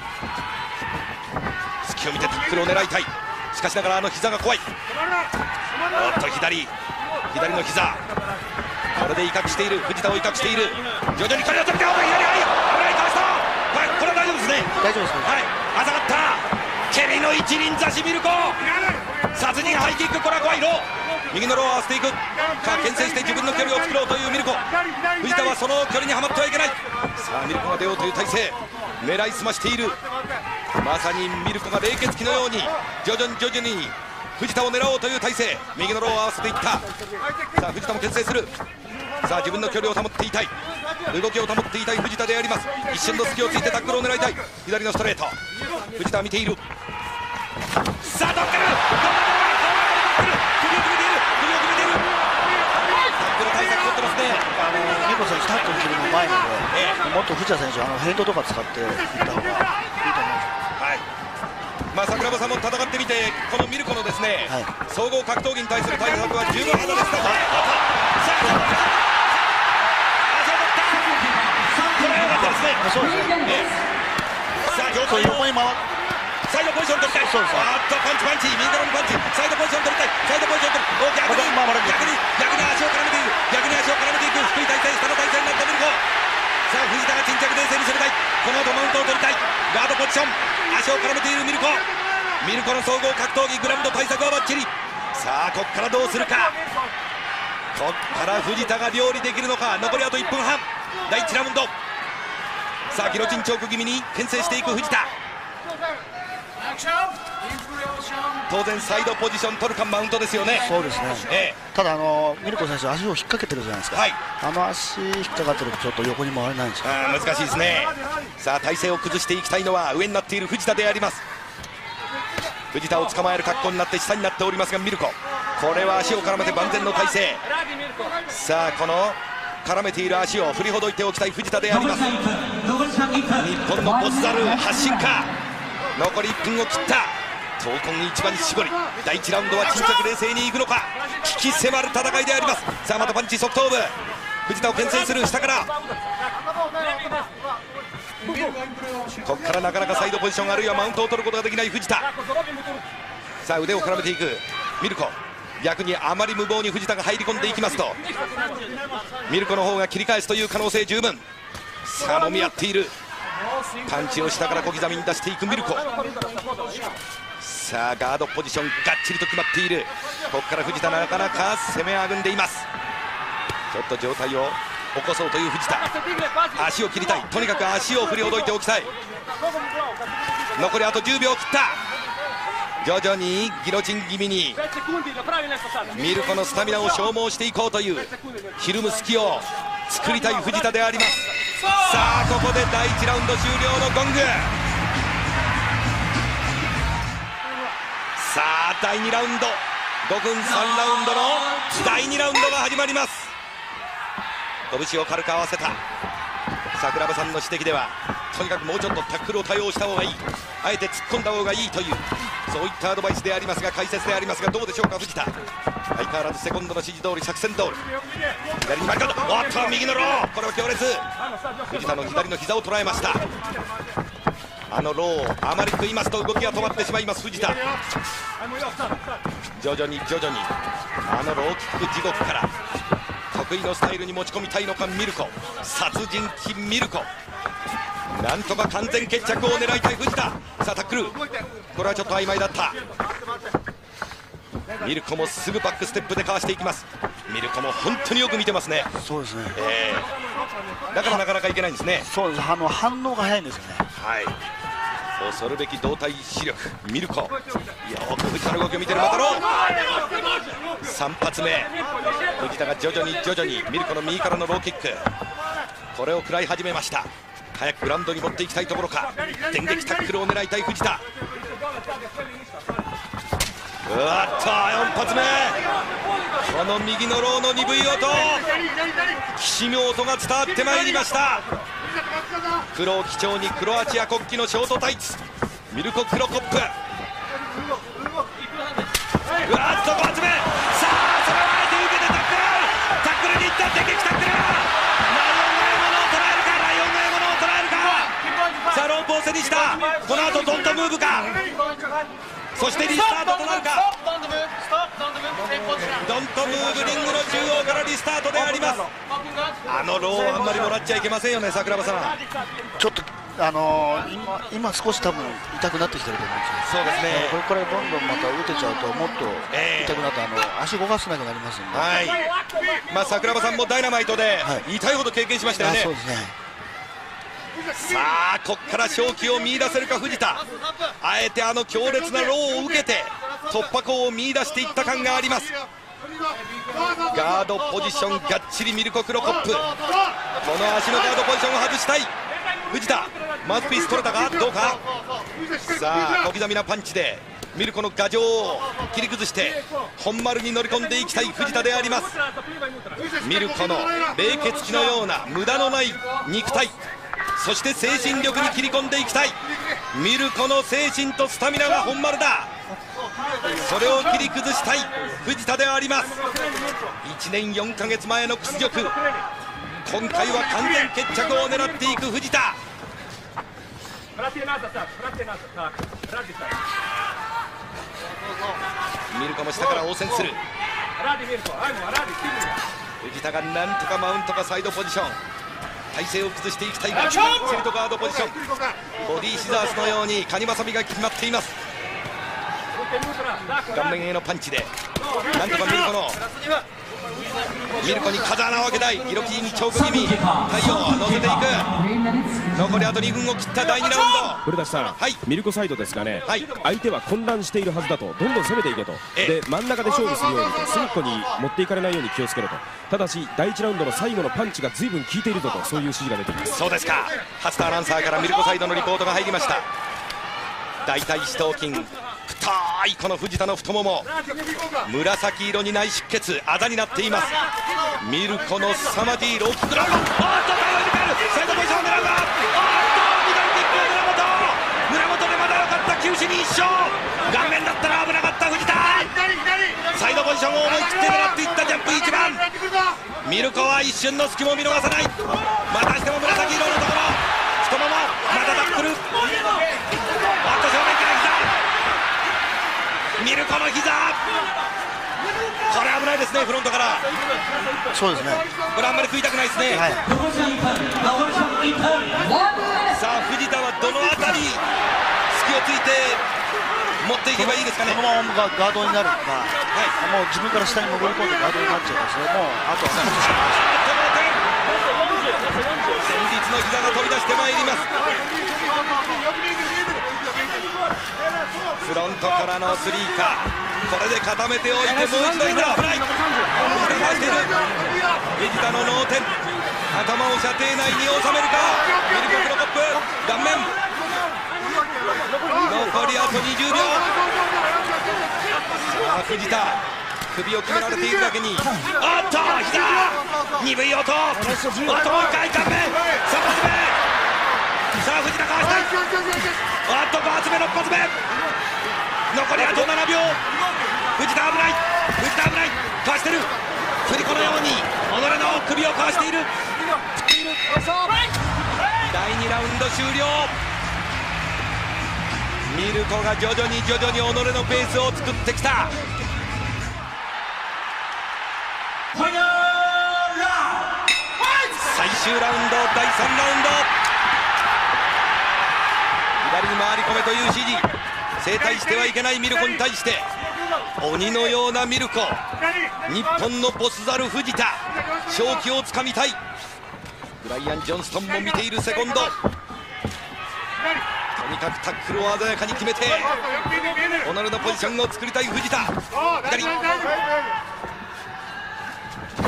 隙を見てタックルを狙いたい、しかしながら膝が怖い。おっと左の膝、これで威嚇している、藤田を威嚇している、徐々に距離を取って、左はいかわした、はい、これは大丈夫ですね、大丈夫ですね、はい、朝がった蹴りの一輪差しミルコ、殺人ハイキック、これは怖い、ロー右のローを合わせていくか、牽制して自分の距離を作ろうというミルコ。藤田はその距離にはまってはいけない。さあミルコが出ようという体勢、狙いすましている。まさにミルコが冷血鬼のように徐々に徐々に藤田を狙おうという体勢。右のローを合わせていった。さあ藤田も牽制する。さあ自分の距離を保っていたい、動きを保っていたい藤田であります。一瞬の隙をついてタックルを狙いたい。左のストレート、藤田は見ている。さあタックル、ミルコ選手、タックル切るのうまいので、もっと藤田選手、ヘッドとか使っていった方がいいと思います。まあ桜庭さんも戦ってみて、このミルコのですね、総合格闘技に対する対策は十分肌でした。さあ横に回る、サイドポジション取りたい。パンチパンチ、右からのパンチ、サイドポジション取りたい、サイドポジション取りたい。逆に足を絡めている、逆に足を絡めていく。低い体勢、下の体勢になったミルコ。さあ藤田が沈着冷静に攻めたい。この後マウントを取りたい。ガードポジション、足を絡めているミルコ。ミルコの総合格闘技グラウンド対策はバッチリ。さあここからどうするか。ここから藤田が料理できるのか。残りあと1分半、第1ラウンド。さあギロチンチョーク気味に牽制していく藤田。当然サイドポジション取るかマウントですよね。そうですね。ただミルコ選手足を引っ掛けてるじゃないですか。はい、足引っ掛かってるとちょっと横に回れないんですよ。難しいですね。さあ体勢を崩していきたいのは上になっている藤田であります。藤田を捕まえる格好になって下になっておりますが、ミルコこれは足を絡めて万全の体勢。さあこの絡めている足を振りほどいておきたい藤田であります。日本のボスザル発進か。残り1分を切った闘魂一番に絞り、第1ラウンドは沈着冷静にいくのか。危機迫る戦いであります。さあまたパンチ、側頭部、藤田を牽制する。下からここからなかなかサイドポジション、あるいはマウントを取ることができない藤田。さあ腕を絡めていくミルコ。逆にあまり無謀に藤田が入り込んでいきますと、ミルコの方が切り返すという可能性十分。さあもみ合っている。パンチを下から小刻みに出していくミルコ。さあガードポジションがっちりと決まっている。ここから藤田なかなか攻めあぐんでいます。ちょっと状態を起こそうという藤田。足を切りたい、とにかく足を振りほどいておきたい。残りあと10秒を切った。徐々にギロチン気味にミルコのスタミナを消耗していこうというひるむ隙を作りたい藤田であります。さあここで第1ラウンド終了のゴング。さあ第2ラウンド、5分3ラウンドの第2ラウンドが始まります。拳を軽く合わせた桜庭さんの指摘では、とにかくもうちょっとタックルを対応した方がいい、あえて突っ込んだ方がいいという、そういったアドバイスでありますが、解説でありますが、どうでしょうか藤田。相変わらずセコンドの指示通り、作戦通り。左に巻き込んだ。おっと右のロー、これは強烈。藤田の左の膝を捉えました。ローをあまり食いますと動きが止まってしまいます藤田。徐々に徐々にローキック地獄から得意のスタイルに持ち込みたいのかミルコ。殺人鬼ミルコ、なんとか完全決着を狙いたい藤田。さあタックル、これはちょっと曖昧だった。ミルコもすぐバックステップでかわしていきます。ミルコも本当によく見てますね。そうですね、だからなかなかいけないんですね。そうです、反応が早いんですよね。はい、恐るべき動体視力ミルコ。よく藤田の動きを見てる。またロー3発目、藤田が徐々に徐々にミルコの右からのローキック、これを食らい始めました。早くグラウンドに持っていきたいところか。電撃タックルを狙いたい藤田。うわっと4発目、この右のローの鈍い音、きしむ音が伝わってまいりました。黒を基調にクロアチア国旗のショートタイツ、ミルコ・クロコップ。うわっと5発目、さあそれをあえて受けてタックルにいった。電撃タックル、さあロープを背にした。この後ドントムーブか、そしてリスタートとなるか。ドントムーブ、リングの中央からリスタートであります。ローあんまりもらっちゃいけませんよね桜庭さん。ちょっと今少し多分痛くなってきてると思うんですよ。そうですね。これからどんどんまた打てちゃうともっと痛くなって足動かせなくなりますんで。はい。まあ桜庭さんもダイナマイトで痛いほど経験しましたよね。そうですね。さあここから勝機を見出せるか藤田。あえて強烈なローを受けて突破口を見出していった感があります。ガードポジションがっちりミルコ・クロコップ、この足のガードポジションを外したい藤田。マウスピース取れたかどうか。さあ小刻みなパンチでミルコの牙城を切り崩して本丸に乗り込んでいきたい藤田であります。ミルコの冷血鬼のような無駄のない肉体、そして精神力に切り込んでいきたい。ミルコの精神とスタミナが本丸だ。それを切り崩したい藤田ではあります。1年4ヶ月前の屈辱、今回は完全決着を狙っていく藤田。ミルコも下から応戦する。藤田がなんとかマウントかサイドポジション、体勢を崩していきたいが、きっちりとガードポジション、ボディーシザースのようにカニバサミが決まっています。顔面へのパンチでなんとかミルコに風穴を開けたい。色気に強固気味、太陽を乗せていく。残りあと2分を切った第2ラウンド。古舘さん、はい、ミルコサイドですかね、はい、相手は混乱しているはずだと、どんどん攻めていけと、で真ん中で勝負するようにと、隅っこに持っていかれないように気をつけろと、ただし第1ラウンドの最後のパンチが随分効いているぞと、そういう指示が出ています。そうですか。初田アナウンサーからミルコサイドのリポートが入りました。大腿四頭筋、太いこの藤田の太もも、紫色に内出血、あざになっています。ミルコのサマディローキック、サイドポジションを狙うが、おっと左キック、村本でまだ分かった、九死に一生。顔面だったら危なかった藤田。サイドポジションを思い切って狙っていったジャンプ1番、ミルコは一瞬の隙も見逃さない。またしても紫色のところ、太もも、またタックル、ミルコの膝、これ危ないですね、フロントから。そうですね。これあんまり食いたくないですね。はい、さあ藤田はどのあたり隙をついて持っていけばいいですかね。このままガードになるか、はい、もう自分から下に潜り込んでガードになっちゃいますね。もうあと先日の膝が飛び出してまいります。フロントからのスリーか、これで固めておいて、もう一度いたら危ない。藤田の脳天、頭を射程内に収めるか。ミルコ・クロコップ、顔面、残りあと20秒。さあ藤田、首を決められているだけに、おっと膝、鈍い音、もう一回顔面、3発目。さあ藤田かわした、5発目、6発目、残りあと7秒。藤田危ない、藤田危ない、かわしてる。振り子のように己の首をかわしている。第2ラウンド終了。ミルコが徐々に己のペースを作ってきた。最終ラウンド、第3ラウンド、左に回り込めという指示。正対してはいけないミルコに対して、鬼のようなミルコ、日本のボスザル藤田、勝機をつかみたい。ブライアン・ジョンストンも見ているセコンド、とにかくタックルを鮮やかに決めて己のポジションを作りたい藤田。左、ミ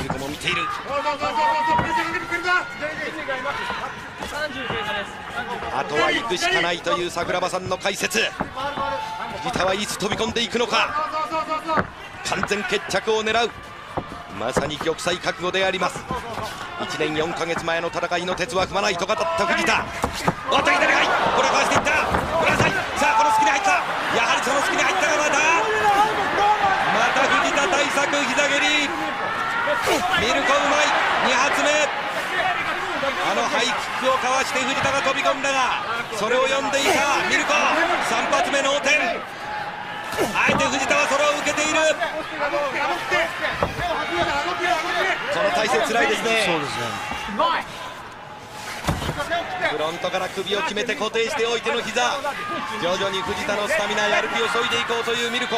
ルコも見ている。あとは行くしかないという桜庭さんの解説。藤田はいつ飛び込んでいくのか。完全決着を狙う、まさに玉砕覚悟であります。1年4ヶ月前の戦いの鉄は踏まないと語った藤田。おっと左がい、これをかわしていった。ご覧ください。さあこの隙に入った、やはりその隙に入ったが、また藤田対策、膝蹴り。ミルコうまい、2発目、ハイキックをかわして藤田が飛び込んだが、それを読んでいたミルコ、3発目の脳天、あえて藤田はそれを受けている。この体勢つらいですね。フロントから首を決めて固定しておいての膝、徐々に藤田のスタミナやる気を削いでいこうというミルコ。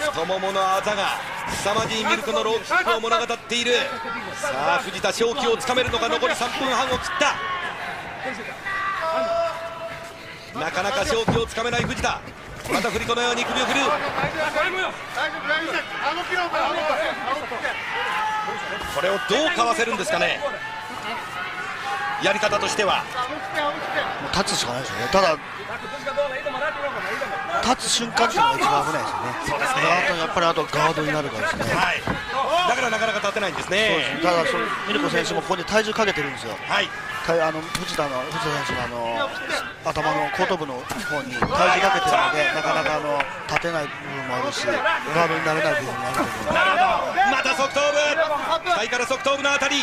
太もものあざが凄まじいミルコのローキックを物語っている。さあ藤田、勝機をつかめるのか。残り3分半を切った。なかなか勝機をつかめない藤田。また振り子のように首を振る。これをどうかわせるんですかね。やり方としては立つしかないですよね。ただ立つ瞬間というのが一番危ないですよね。そうですね。やっぱりあとガードになるからですね。はい、だからなかなか立てないんですね。そうです。ただミルコ選手もここに体重かけてるんですよ。はい。藤田選手が頭の後頭部の方に体重かけてるので、なかなか立てない部分もあるし、ガードになれない部分もあるので。なるほど。また側頭部、額から側頭部のあたり、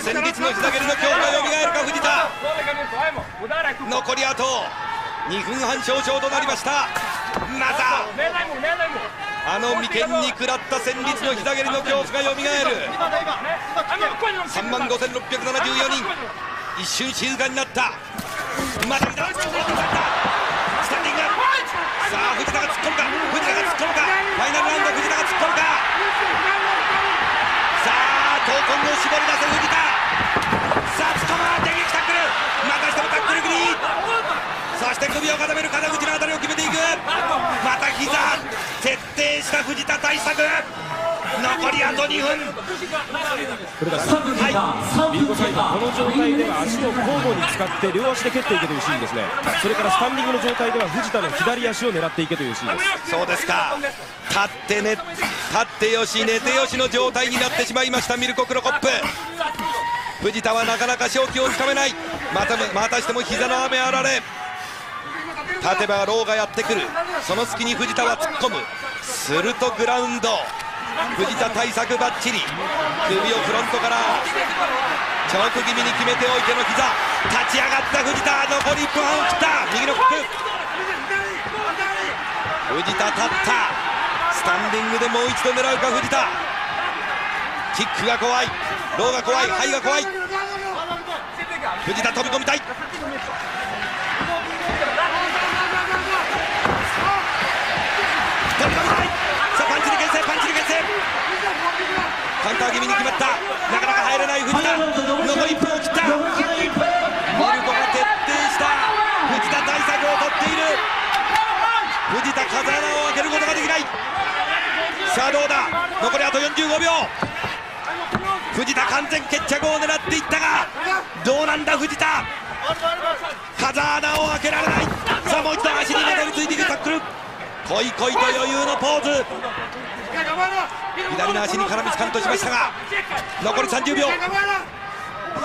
戦慄の膝蹴りの強化を呼び返るか藤田。残りあと2分半少々となりました。また眉間に食らった戦慄の膝蹴りの恐怖がよみがえる。3万5674人、一瞬静かになった。またスタンディング。さあ藤田が突っ込むか、藤田が突っ込むか、ファイナルラウンド藤田が突っ込むか。さあ闘魂を絞り出せ藤田。さあ捕まえて激タックル、またしてもタックルグリーン。そして首を固める肩口の辺りを決めていく。また膝、徹底した藤田対策。残りあと2分。はい、リンゴさん、この状態では足を交互に使って両足で蹴っていけというシーンですね。それからスタンディングの状態では藤田の左足を狙っていけというシーンです。そうですか。立ってよし寝てよしの状態になってしまいましたミルコ・クロコップ。藤田はなかなか勝機をつかめない。またしても膝の雨あられ。立てばローがやってくる。その隙に藤田は突っ込む。するとグラウンド、藤田対策ばっちり。首をフロントからチョーク気味に決めておいての膝。立ち上がった藤田、残り1分半を切った。右のフック、藤田立った。スタンディングでもう一度狙うか藤田。キックが怖い、ローが怖い、ハイが怖い。藤田飛び込みたい。カウンター気味に決まった。なかなか入らない藤田、残り1分を切った。ミルコが徹底した藤田対策をとっている。藤田、風穴を開けることができない。さあどうだ、残りあと45秒。藤田、完全決着を狙っていったが、どうなんだ藤田、風穴を開けられない。さあもう一度足にまとめついていくタックル。こいこいと余裕のポーズ。左の足に絡みつかんとしましたが、残り30秒。さ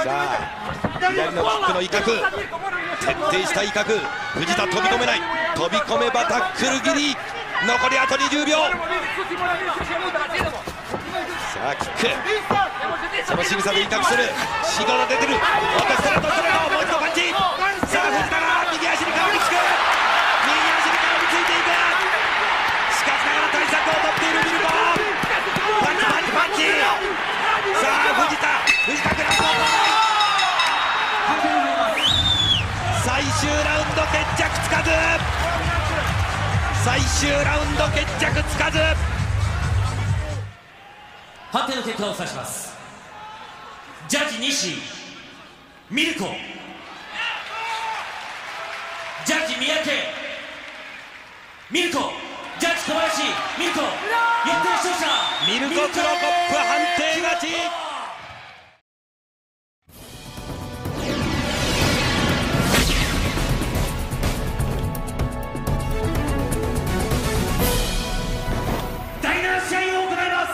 あ左のキックの威嚇、徹底した威嚇。藤田飛び込めない。飛び込めばタックルギリ。残りあと20秒。さあキック、その仕草で威嚇する。シゴが出てる。ストレート、ストレート、もう一度パンチ。さあ藤田が右足にかぶりつく。対策を取っているミルコ。パンチパンチパンチ。さあ藤田グラウンド。最終ラウンド決着つかず。最終ラウンド決着つかず。判定の結果をお伝えします。ジャッジ西ミルコ、ジャッジ三宅ミルコ、ジャッジ小林ミルコ、決定勝者ミルコ・クロコップ、判定勝ち。第7試合を行います。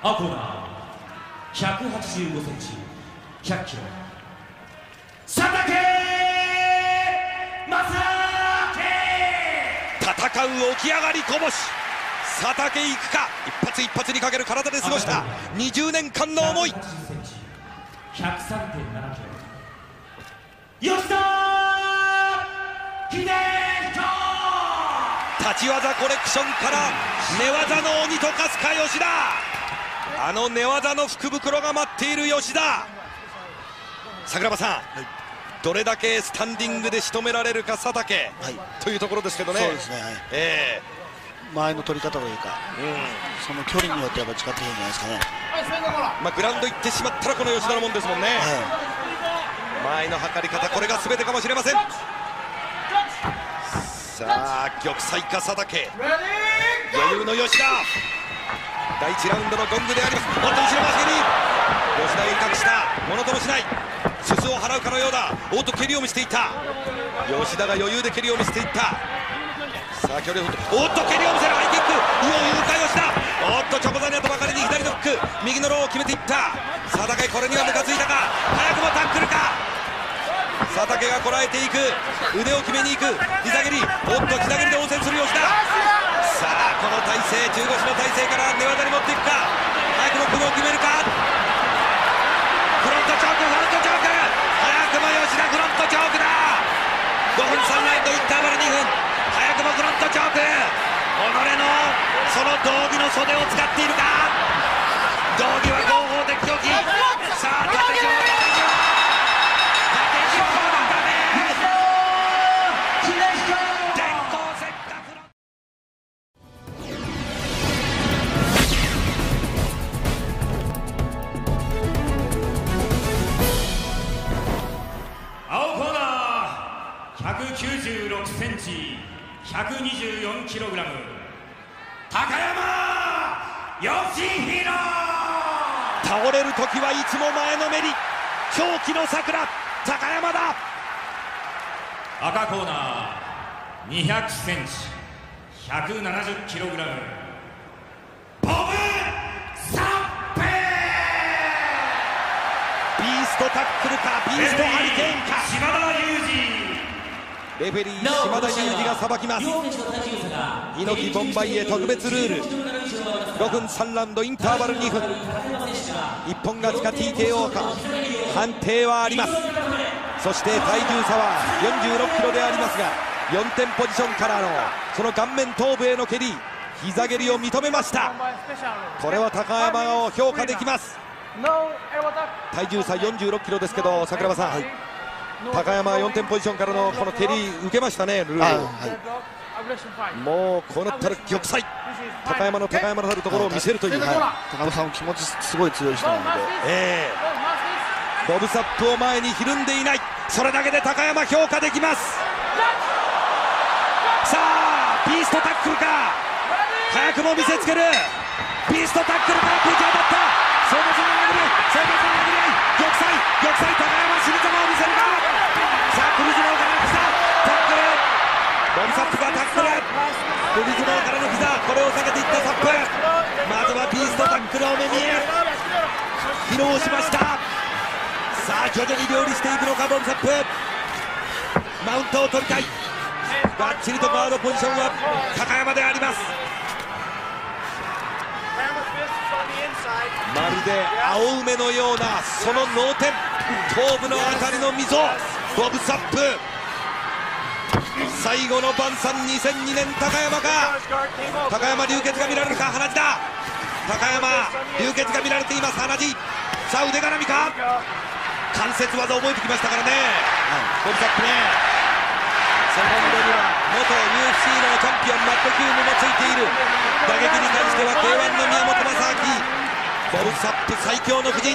青コーナー、185センチ、100キロ、佐竹正。戦う起き上がりこぼし、佐竹いくか。一発一発にかける体で過ごした20年間の思い。130センチ、103.7キロ、吉田秀人。立ち技コレクションから寝技の鬼と化すか吉田。あの寝技の福袋が待っている吉田。桜庭さん、どれだけスタンディングで仕留められるか佐竹というところですけどね。前の取り方というか、その距離によっては近くにいるんじゃないですかね。まあグラウンド行ってしまったらこの吉田のもんですもんね。前の測り方、これが全てかもしれません。さあ玉砕か佐竹、余裕の吉田。第1ラウンドのゴングであります。おっと後ろ回し蹴り、吉田を威嚇した、ものともしない、すすを払うかのようだ。おっと蹴りを見せていた吉田が余裕で蹴りを見せていった。さあ距離を取って、おっと蹴りを見せる、ハイキック、余裕か吉田。おっとチョコザにあったばかりに左のフック、右のローを決めていった。佐竹、これにはムカついたか、早くもタックルか。佐竹がこらえていく、腕を決めにいく、膝蹴り、おっと膝蹴りで応戦する吉田。さあこの体勢、中腰の体勢から寝技に持っていくか、早くも首を決めるか。フロントチョーク、フロントチョーク、早くも吉田フロントチョークだ。5分3ラウンド、インターバル2分、早くもフロントチョーク、己のその道着の袖を使っているか。道着は合法的競技。さあ立て上がった青コーナー196センチ、124キログラム、高山義弘。倒れる時はいつも前のめり、狂気の桜高山だ。赤コーナー200センチ、170キログラム、ボブ三平。ビーストタックルか、ビーストハリケーンか。島田裕二、レフェリー島田裕二がさばきます。猪木ボンバイへ特別ルール、6分3ラウンドインターバル2分、一本勝ちか TKO か、判定はあります。そして体重差は46キロでありますが、4点ポジションからのその顔面頭部への蹴り、膝蹴りを認めました。これは高山を評価できます。体重差46キロですけど、桜庭さん、高山4点ポジションからのこの蹴り受けましたね、ルール、もうこうなったら玉砕、高山のあるところを見せるという、高山さんも気持ちすごい強い人なので、ボブサップを前にひるんでいない、それだけで高山評価できます。さあビーストタックルか、早くも見せつける、ビーストタックルからピンチ当たった、そうですね、そうですね。玉砕、高山、死ぬ様を見せるか。さあ首綱を絡めてきた、タックルへのボムサップがタックル、首綱からの膝、これを避けていったサップ。まずはビーストタックルを目に披露しました。さあ徐々に料理していくのか、ボムサップ、マウントを取りたい。バッチリとガードポジションは高山であります。まるで青梅のようなその脳天、頭部のあたりの溝、ボブサップ、最後の晩餐、2002年、高山か、高山流血が見られるか、鼻血だ、高山流血が見られています、鼻血。さあ腕絡みか、関節技覚えてきましたからね、ボブサップね。セコンドには元 UFC のチャンピオンマットキュームもついている。打撃に関しては K-1 の宮本正明、ボブサップ最強の布陣。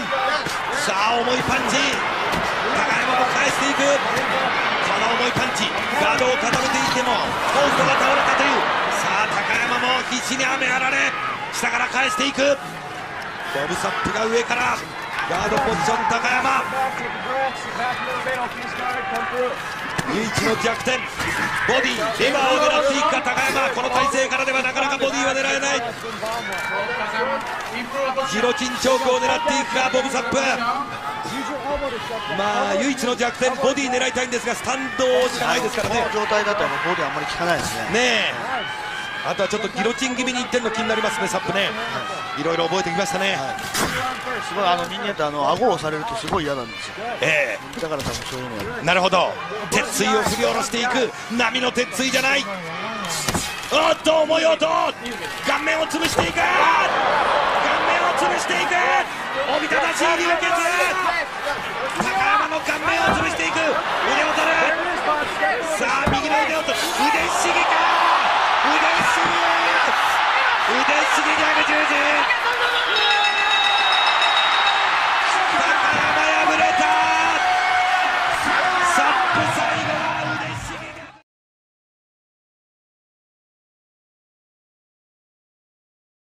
さあ重いパンチ、高山も返していく。この重いパンチ、ガードを固めていてもコーストが倒れたという。さあ高山も必死に雨張られ、下から返していく。ボブサップが上からガードポジション、高山唯一の弱点、ボディレバーを狙っていくか、高山。この体勢からではなかなかボディは狙えない。ギロチンチョークを狙っていくか、ボブサップ。まあ唯一の弱点、ボディ狙いたいんですが、スタンドしかないですからね。この状態だとボディあんまり効かないですね。あとはちょっとギロチン気味にいってるの気になりますね、サップね。いろいろ覚えてきましたね。すごい人間って顎を押されるとすごい嫌なんですよ。だから多分そういうのは。なるほど。鉄槌を振り下ろしていく、波の鉄槌じゃない。おっと重い音、顔面を潰していく。顔面を潰潰していく。おびただしい流血。高山の顔面を潰していく。腕を取る。さあ右の腕を取る。腕しげか。腕しげ逆十字。